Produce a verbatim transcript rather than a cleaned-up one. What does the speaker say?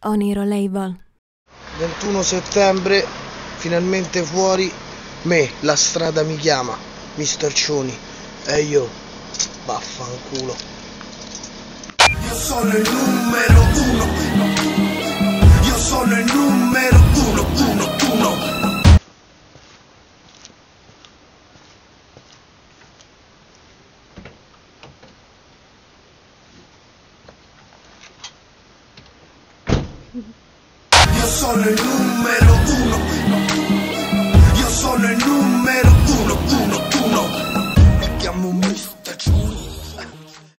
HoniroLabel. ventuno settembre, finalmente fuori. Me, la strada mi chiama, mister Cioni. E io, vaffanculo. Io sono il numero uno. Io sono il numero uno, uno, uno. Io sono il numero uno. Io sono il numero uno, uno, uno. Mi chiamo mister